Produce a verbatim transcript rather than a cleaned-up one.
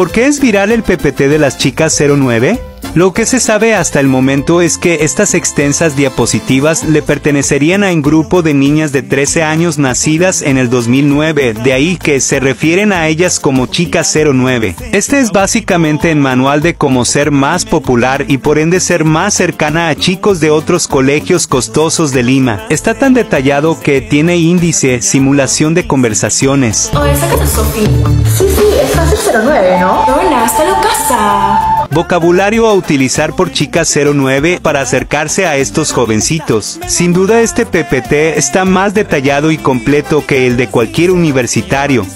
¿Por qué es viral el P P T de las chicas cero nueve? Lo que se sabe hasta el momento es que estas extensas diapositivas le pertenecerían a un grupo de niñas de trece años nacidas en el dos mil nueve, de ahí que se refieren a ellas como chicas cero nueve. Este es básicamente el manual de cómo ser más popular y por ende ser más cercana a chicos de otros colegios costosos de Lima. Está tan detallado que tiene índice, simulación de conversaciones. Oye, sácate, Sofi. Sí, sí, es fácil cero nueve, ¿no? Hola, solo casa. Vocabulario a utilizar por chicas cero nueve para acercarse a estos jovencitos. Sin duda este P P T está más detallado y completo que el de cualquier universitario.